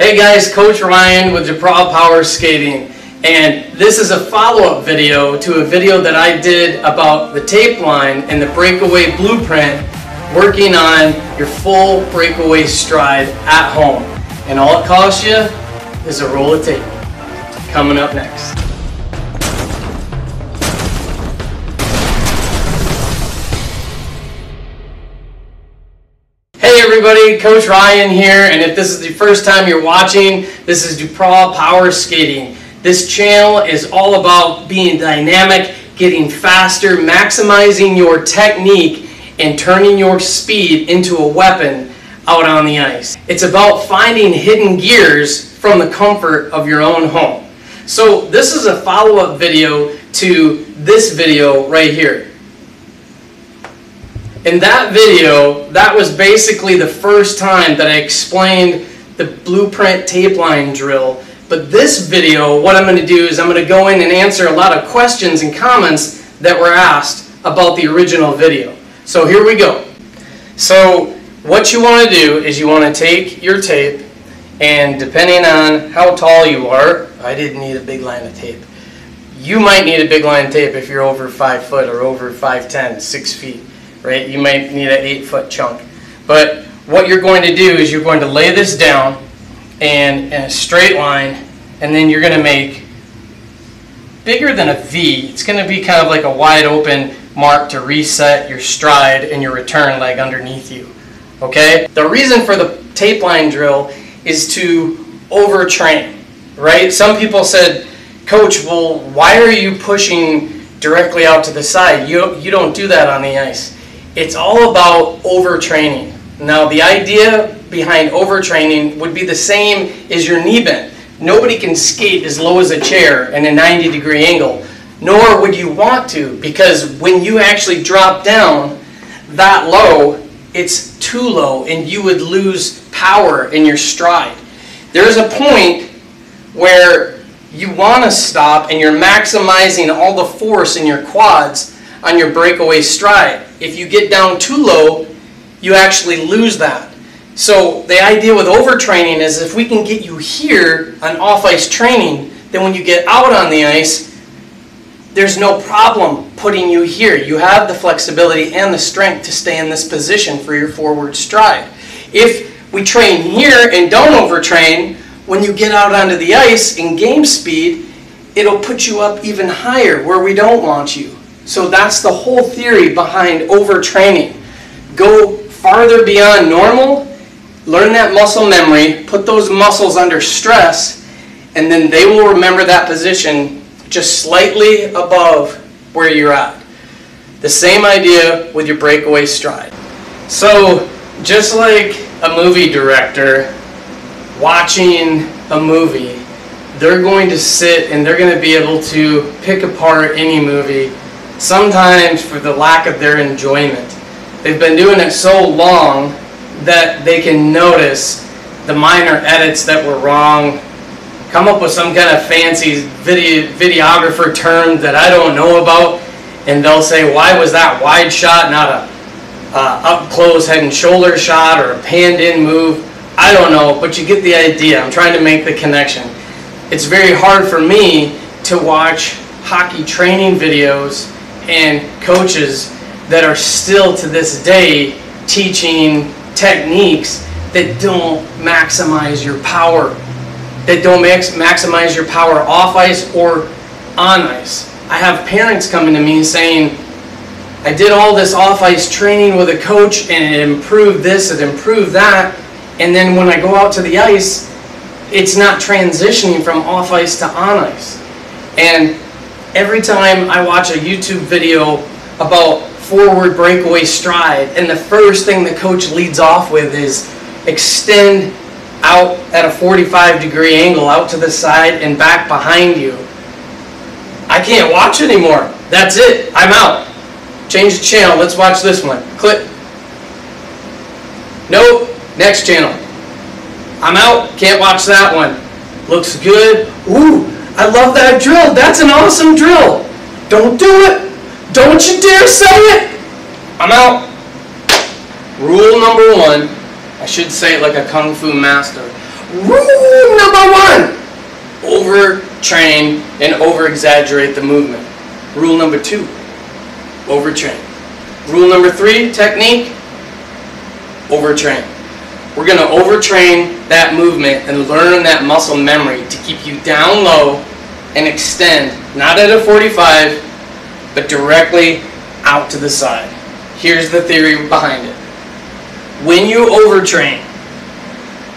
Hey guys, Coach Ryan with DuPraw Power Skating, and this is a follow-up video to a video that I did about the tape line and the breakaway blueprint, working on your full breakaway stride at home. And all it costs you is a roll of tape. Coming up next. Hey everybody, Coach Ryan here, and if this is the first time you're watching, this is DuPraw Power Skating. This channel is all about being dynamic, getting faster, maximizing your technique, and turning your speed into a weapon out on the ice. It's about finding hidden gears from the comfort of your own home. So this is a follow-up video to this video right here. In that video, that was basically the first time that I explained the blueprint tape line drill. But this video, what I'm going to do is I'm going to go in and answer a lot of questions and comments that were asked about the original video. So here we go. So what you want to do is you want to take your tape, and depending on how tall you are, I didn't need a big line of tape. You might need a big line of tape if you're over 5 foot or over 5'10", 6 feet. Right? You might need an 8-foot chunk. But what you're going to do is you're going to lay this down and in a straight line, and then you're going to make bigger than a V. It's going to be kind of like a wide open mark to reset your stride and your return leg underneath you. Okay? The reason for the tape line drill is to overtrain, right? Some people said, Coach, well, why are you pushing directly out to the side? You don't do that on the ice. It's all about overtraining. Now, the idea behind overtraining would be the same as your knee bend. Nobody can skate as low as a chair in a 90-degree angle, nor would you want to, because when you actually drop down that low, it's too low, and you would lose power in your stride. There's a point where you want to stop, and you're maximizing all the force in your quads on your breakaway stride. If you get down too low, you actually lose that. So the idea with overtraining is if we can get you here on off-ice training, then when you get out on the ice, there's no problem putting you here. You have the flexibility and the strength to stay in this position for your forward stride. If we train here and don't overtrain, when you get out onto the ice in game speed, it'll put you up even higher where we don't want you. So that's the whole theory behind overtraining. Go farther beyond normal, learn that muscle memory, put those muscles under stress, and then they will remember that position just slightly above where you're at. The same idea with your breakaway stride. So just like a movie director watching a movie, they're going to sit and they're going to be able to pick apart any movie, sometimes for the lack of their enjoyment. They've been doing it so long that they can notice the minor edits that were wrong, come up with some kind of fancy videographer term that I don't know about, and they'll say, why was that wide shot not a up-close head and shoulder shot or a panned-in move? I don't know, but you get the idea. I'm trying to make the connection. It's very hard for me to watch hockey training videos and coaches that are still to this day teaching techniques that don't maximize your power, that don't maximize your power off ice or on ice. I have parents coming to me saying, I did all this off ice training with a coach and it improved this, it improved that, and then when I go out to the ice, it's not transitioning from off ice to on ice. And every time I watch a YouTube video about forward breakaway stride, and the first thing the coach leads off with is extend out at a 45-degree angle, out to the side and back behind you. I can't watch anymore. That's it. I'm out. Change the channel. Let's watch this one. Click. Nope. Next channel. I'm out. Can't watch that one. Looks good. Ooh. I love that drill. That's an awesome drill. Don't do it. Don't you dare say it. I'm out. Rule number 1. I should say it like a kung fu master. Rule number one, overtrain and over-exaggerate the movement. Rule number two, overtrain. Rule number three, technique, overtrain. We're going to overtrain that movement and learn that muscle memory to keep you down low and extend, not at a 45, but directly out to the side. Here's the theory behind it. When you overtrain,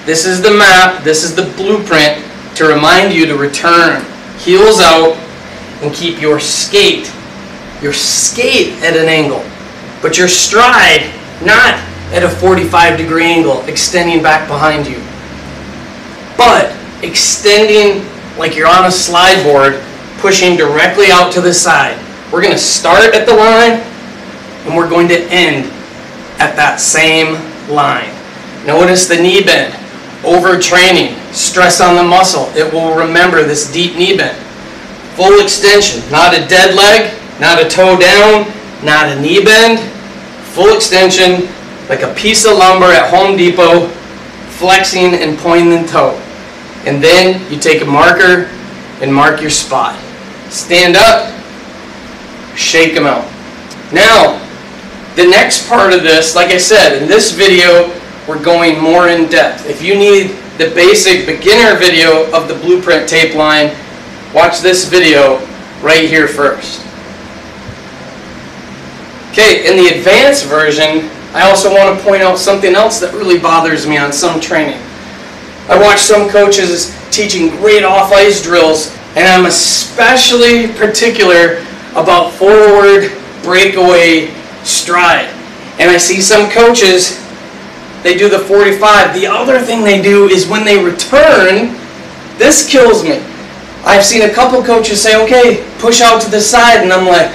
this is the map, this is the blueprint to remind you to return heels out and keep your skate at an angle, but your stride not at a 45-degree angle, extending back behind you, but extending like you're on a slide board, pushing directly out to the side. We're going to start at the line, and we're going to end at that same line. Notice the knee bend, overtraining, stress on the muscle. It will remember this deep knee bend. Full extension, not a dead leg, not a toe down, not a knee bend. Full extension, like a piece of lumber at Home Depot, flexing and pointing the toe. And then you take a marker and mark your spot. Stand up, shake them out. Now, the next part of this, like I said, in this video, we're going more in depth. If you need the basic beginner video of the blueprint tape line, watch this video right here first. Okay, in the advanced version, I also want to point out something else that really bothers me on some training. I watch some coaches teaching great off-ice drills, and I'm especially particular about forward breakaway stride. And I see some coaches, they do the 45. The other thing they do is when they return, this kills me. I've seen a couple coaches say, okay, push out to the side, and I'm like,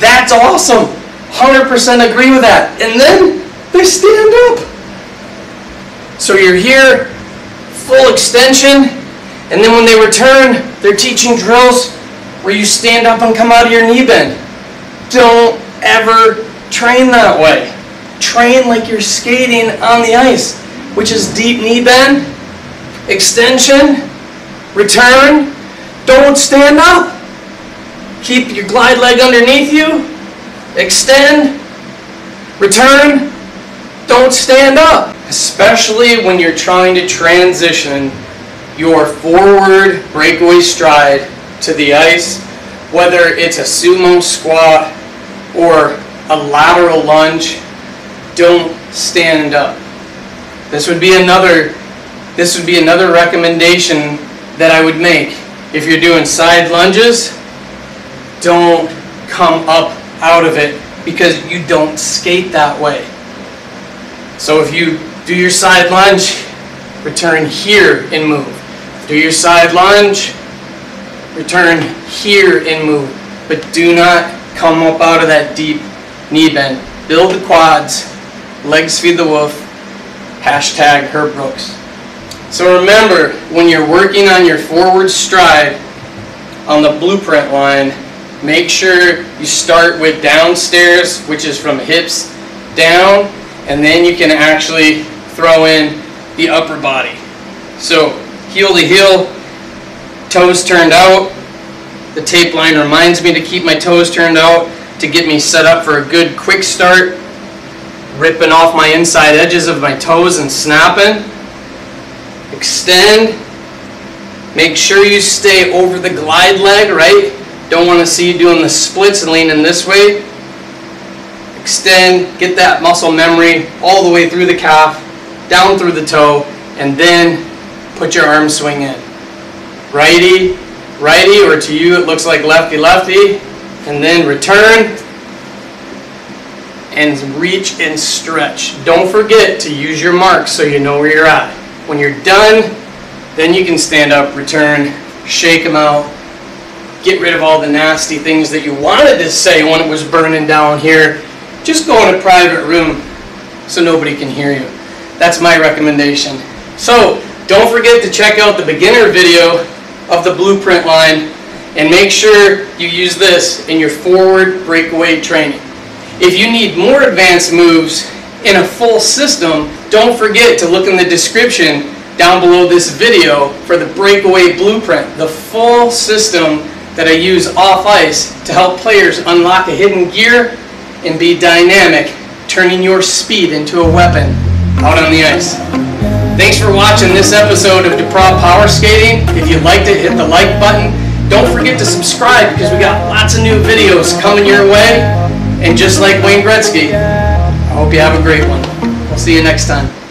that's awesome. 100% agree with that. And then they stand up. So you're here, full extension, and then when they return, they're teaching drills where you stand up and come out of your knee bend. Don't ever train that way. Train like you're skating on the ice, which is deep knee bend, extension, return. Don't stand up. Keep your glide leg underneath you, extend, return. Don't stand up, especially when you're trying to transition your forward breakaway stride to the ice, whether it's a sumo squat or a lateral lunge. Don't stand up. This would be another recommendation that I would make. If you're doing side lunges, don't come up out of it because you don't skate that way. So if you do your side lunge, return here and move. Do your side lunge, return here and move. But do not come up out of that deep knee bend. Build the quads, legs feed the wolf, hashtag Herb Brooks. So remember, when you're working on your forward stride on the blueprint line, make sure you start with downstairs, which is from hips down, and then you can actually throw in the upper body. So heel to heel, toes turned out. The tape line reminds me to keep my toes turned out to get me set up for a good quick start, ripping off my inside edges of my toes and snapping. Extend. Make sure you stay over the glide leg, right? Don't want to see you doing the splits and leaning this way. Extend, get that muscle memory all the way through the calf, down through the toe, and then put your arm swing in. Righty, righty, or to you it looks like lefty, lefty, and then return and reach and stretch. Don't forget to use your marks so you know where you're at. When you're done, then you can stand up, return, shake them out, get rid of all the nasty things that you wanted to say when it was burning down here. Just go in a private room so nobody can hear you. That's my recommendation. So don't forget to check out the beginner video of the blueprint line, and make sure you use this in your forward breakaway training. If you need more advanced moves in a full system, don't forget to look in the description down below this video for the breakaway blueprint, the full system that I use off ice to help players unlock a hidden gear and be dynamic, turning your speed into a weapon out on the ice. Thanks for watching this episode of DuPraw Power Skating. If you liked it, hit the like button. Don't forget to subscribe because we got lots of new videos coming your way. And just like Wayne Gretzky, I hope you have a great one. We'll see you next time.